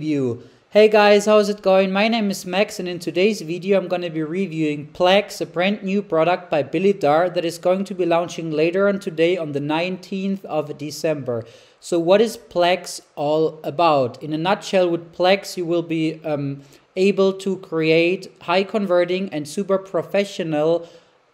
review. Hey guys, how's it going? My name is Max, and in today's video I'm going to be reviewing Plex, a brand new product by Billy Darr that is going to be launching later on today on the 19th of December. So what is Plex all about? In a nutshell, with Plex you will be able to create high converting and super professional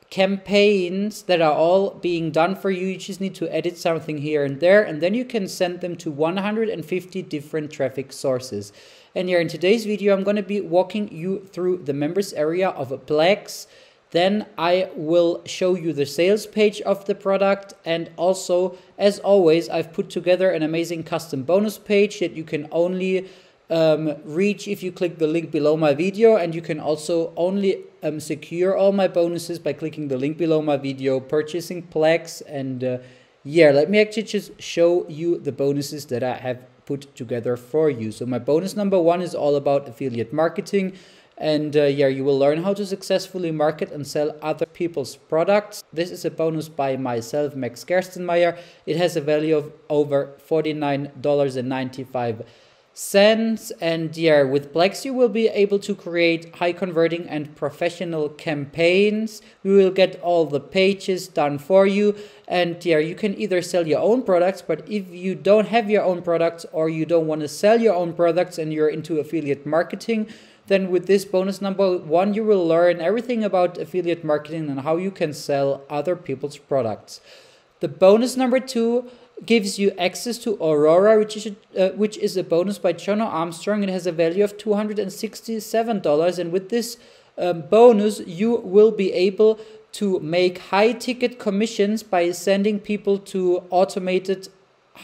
campaigns that are all being done for you. You just need to edit something here and there, and then you can send them to 150 different traffic sources. And here in today's video I'm going to be walking you through the members area of Plex. Then I will show you the sales page of the product, and also, as always, I've put together an amazing custom bonus page that you can only reach if you click the link below my video, and you can also only secure all my bonuses by clicking the link below my video, purchasing Plex. And yeah, let me actually just show you the bonuses that I have put together for you. So my bonus number one is all about affiliate marketing, and yeah, you will learn how to successfully market and sell other people's products. This is a bonus by myself, Max Gerstenmeier. It has a value of over $49.95. And yeah, with Plex you will be able to create high converting and professional campaigns. We will get all the pages done for you, and yeah, you can either sell your own products, but if you don't have your own products or you don't want to sell your own products and you're into affiliate marketing, then with this bonus number one you will learn everything about affiliate marketing and how you can sell other people's products. The bonus number two gives you access to Aurora, which is a bonus by Jono Armstrong. It has a value of $267, and with this bonus you will be able to make high ticket commissions by sending people to automated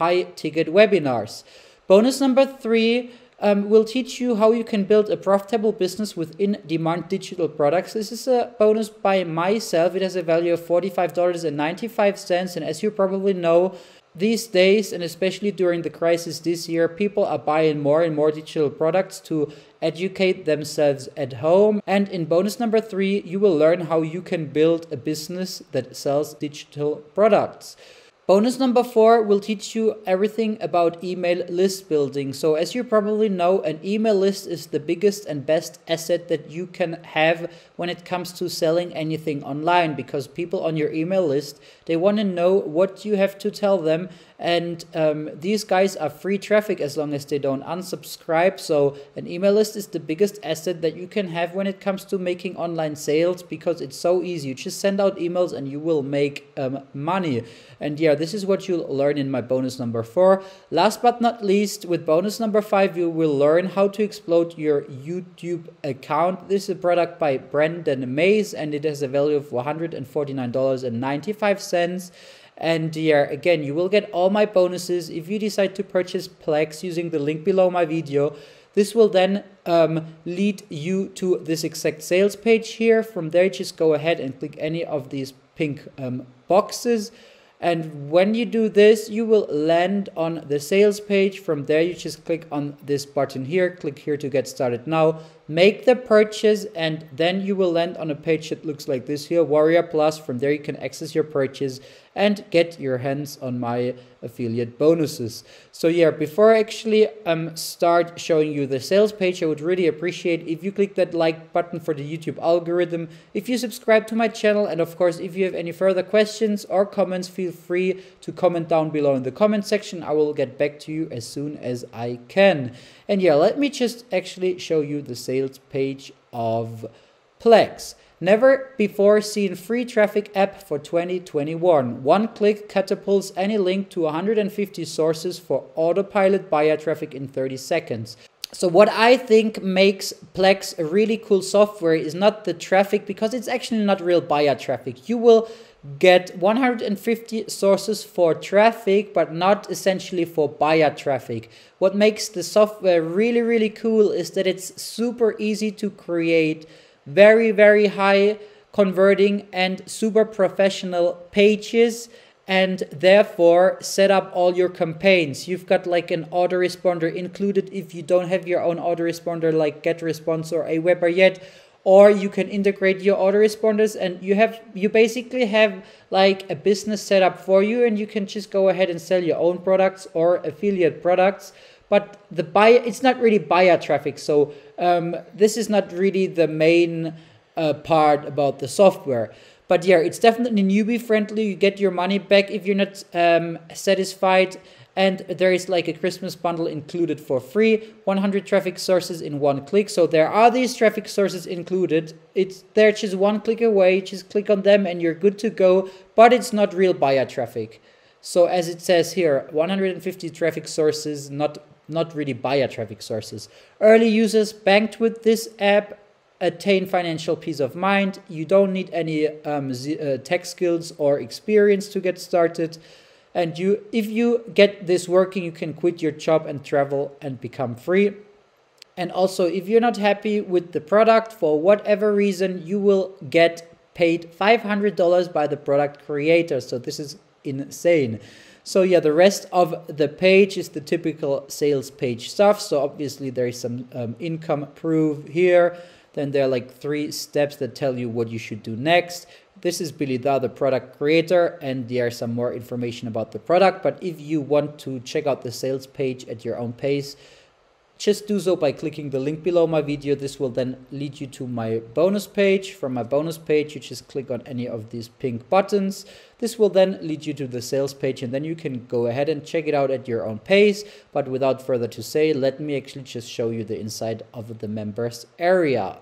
high ticket webinars. Bonus number three will teach you how you can build a profitable business with in-demand digital products. This is a bonus by myself. It has a value of $45.95, and as you probably know, these days, and especially during the crisis this year, people are buying more and more digital products to educate themselves at home. And in bonus number three, you will learn how you can build a business that sells digital products. Bonus number four will teach you everything about email list building. So as you probably know, an email list is the biggest and best asset that you can have when it comes to selling anything online, because people on your email list, they want to know what you have to tell them, and these guys are free traffic as long as they don't unsubscribe. So an email list is the biggest asset that you can have when it comes to making online sales, because it's so easy. You just send out emails and you will make money. And yeah, this is what you'll learn in my bonus number four. Last but not least, with bonus number five, you will learn how to explode your YouTube account. This is a product by Brandon Mays, and it has a value of $149.95. And yeah, again, you will get all my bonuses if you decide to purchase Plex using the link below my video. This will then lead you to this exact sales page here. From there, just go ahead and click any of these pink boxes. And when you do this, you will land on the sales page. From there, you just click on this button here, click here to get started now, make the purchase, and then you will land on a page that looks like this here, Warrior Plus. From there, you can access your purchase and get your hands on my affiliate bonuses. So yeah, before I actually start showing you the sales page, I would really appreciate if you click that like button for the YouTube algorithm, if you subscribe to my channel, and of course, if you have any further questions or comments, feel free to comment down below in the comment section. I will get back to you as soon as I can. And yeah, let me just actually show you the sales page of Plex. Never before seen free traffic app for 2021. One click catapults any link to 150 sources for autopilot buyer traffic in 30 seconds. So what I think makes Plex a really cool software is not the traffic, because it's actually not real buyer traffic. You will get 150 sources for traffic, but not essentially for buyer traffic. What makes the software really, really cool is that it's super easy to create very, very high converting and super professional pages, and therefore set up all your campaigns. You've got like an autoresponder included if you don't have your own autoresponder like GetResponse or Aweber yet, or you can integrate your autoresponders, and you basically have like a business set up for you, and you can just go ahead and sell your own products or affiliate products. but the buyer, it's not really buyer traffic. So this is not really the main part about the software. But yeah, it's definitely newbie friendly. You get your money back if you're not satisfied. And there is like a Christmas bundle included for free, 100 traffic sources in one click. So there are these traffic sources included. It's there, just one click away, just click on them and you're good to go. But it's not real buyer traffic. So as it says here, 150 traffic sources, not really buyer traffic sources. Early users banked with this app attain financial peace of mind. You don't need any tech skills or experience to get started. And you, if you get this working, you can quit your job and travel and become free. And also, if you're not happy with the product for whatever reason, you will get paid $500 by the product creator. So this is insane. So yeah, the rest of the page is the typical sales page stuff. So obviously there is some income proof here. Then there are like 3 steps that tell you what you should do next. This is Billy Darr, the product creator, and there is some more information about the product. But if you want to check out the sales page at your own pace, just do so by clicking the link below my video. This will then lead you to my bonus page. From my bonus page, you just click on any of these pink buttons. This will then lead you to the sales page, and then you can go ahead and check it out at your own pace. But without further to say, let me actually just show you the inside of the members area.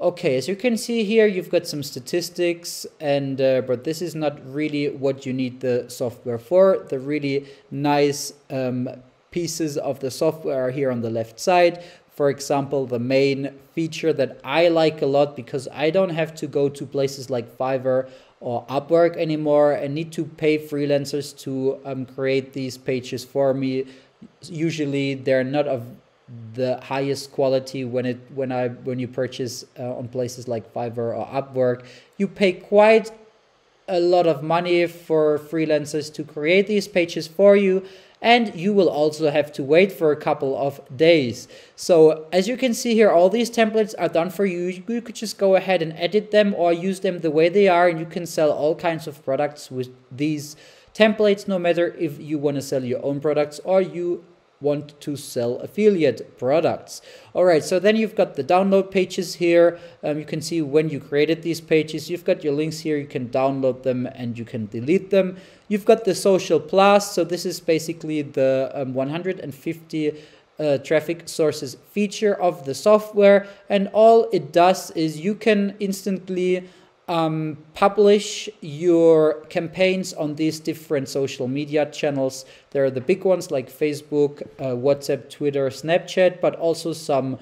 Okay, as you can see here, you've got some statistics, and but this is not really what you need the software for. The really nice pieces of the software are here on the left side. For example, the main feature that I like a lot, because I don't have to go to places like Fiverr or Upwork anymore and need to pay freelancers to create these pages for me. Usually they're not of the highest quality when you purchase on places like Fiverr or Upwork. You pay quite a lot of money for freelancers to create these pages for you, and you will also have to wait for a couple of days. So as you can see here, all these templates are done for you. You could just go ahead and edit them or use them the way they are, and you can sell all kinds of products with these templates, no matter if you want to sell your own products or you want to sell affiliate products. All right, so then you've got the download pages here. You can see when you created these pages. You've got your links here. You can download them and you can delete them. You've got the Social Plus. So this is basically the 150 traffic sources feature of the software. And all it does is you can instantly publish your campaigns on these different social media channels. There are the big ones like Facebook, WhatsApp, Twitter, Snapchat, but also some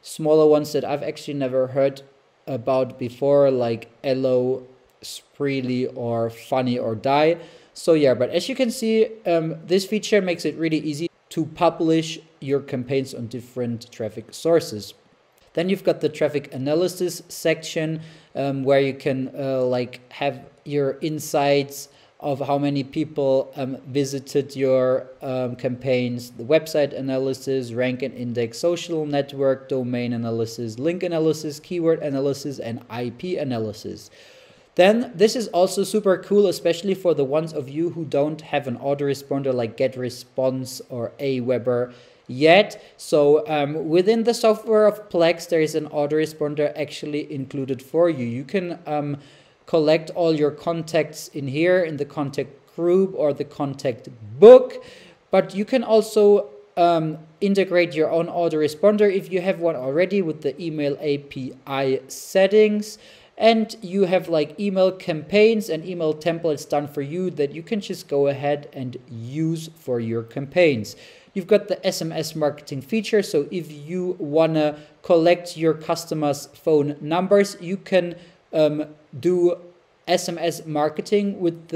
smaller ones that I've actually never heard about before, like Ello, Spreely, or Funny or Die. So yeah, but as you can see, this feature makes it really easy to publish your campaigns on different traffic sources. Then you've got the traffic analysis section where you can like have your insights of how many people visited your campaigns, the website analysis, rank and index, social network, domain analysis, link analysis, keyword analysis, and IP analysis. Then this is also super cool, especially for the ones of you who don't have an autoresponder like GetResponse or Aweber yet. So within the software of Plex, there is an autoresponder actually included for you. You can collect all your contacts in here in the contact group or the contact book, but you can also integrate your own autoresponder if you have one already with the email API settings. And you have like email campaigns and email templates done for you that you can just go ahead and use for your campaigns. You've got the SMS marketing feature. So if you want to collect your customers' phone numbers, you can do SMS marketing with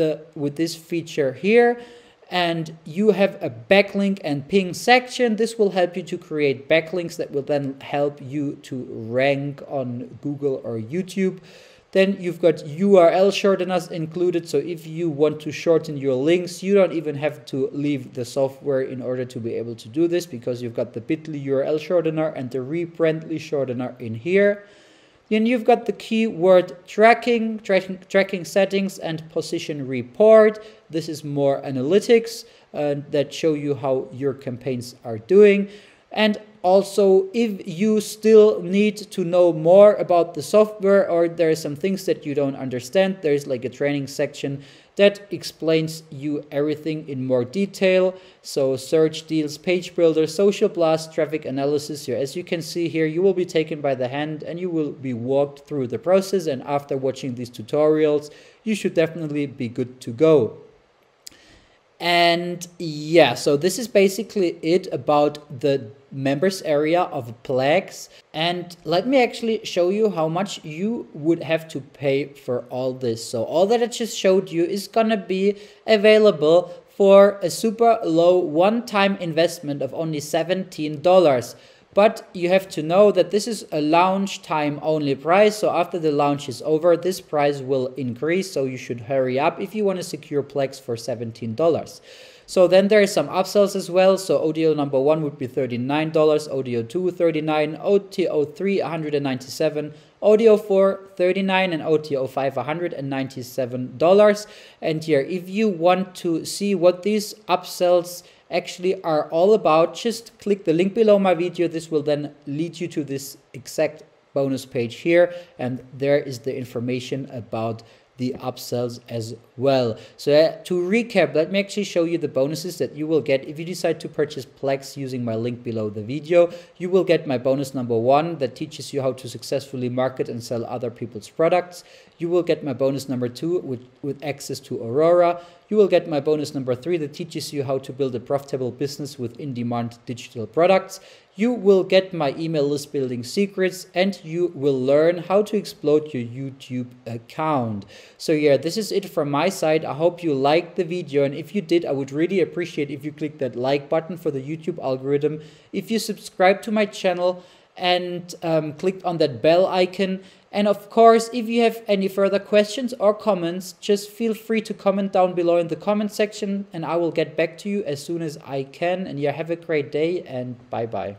this feature here. And you have a backlink and ping section. This will help you to create backlinks that will then help you to rank on Google or YouTube. Then you've got URL shorteners included. So if you want to shorten your links, you don't even have to leave the software in order to be able to do this, because you've got the bit.ly URL shortener and the Rebrandly shortener in here. Then you've got the keyword tracking settings and position report. This is more analytics. that show you how your campaigns are doing. And also, if you still need to know more about the software or there are some things that you don't understand, there's like a training section that explains you everything in more detail. So search, deals, page builder, social blast, traffic analysis. Here, as you can see here, you will be taken by the hand and you will be walked through the process. And after watching these tutorials, you should definitely be good to go. And yeah, so this is basically it about the members area of Plex. And let me actually show you how much you would have to pay for all this. So all that I just showed you is gonna be available for a super low one-time investment of only $17. But you have to know that this is a launch time only price. So after the launch is over, this price will increase. So you should hurry up if you want to secure Plex for $17. So then there are some upsells as well. So ODO number one would be $39, ODO 2, $39, OTO 3, $197, ODO 4, $39, and OTO 5, $197. And here, if you want to see what these upsells actually are all about, just click the link below my video. This will then lead you to this exact bonus page here, and there is the information about the upsells as well. So to recap, let me actually show you the bonuses that you will get if you decide to purchase Plex using my link below the video. You will get my bonus number one that teaches you how to successfully market and sell other people's products. You will get my bonus number two with access to Aurora. You will get my bonus number three that teaches you how to build a profitable business with in-demand digital products. You will get my email list building secrets, and you will learn how to explode your YouTube account. So yeah, this is it from my side. I hope you liked the video, and if you did, I would really appreciate if you click that like button for the YouTube algorithm, if you subscribe to my channel, and click on that bell icon. And of course, if you have any further questions or comments, just feel free to comment down below in the comment section, and I will get back to you as soon as I can. And yeah, have a great day, and bye bye.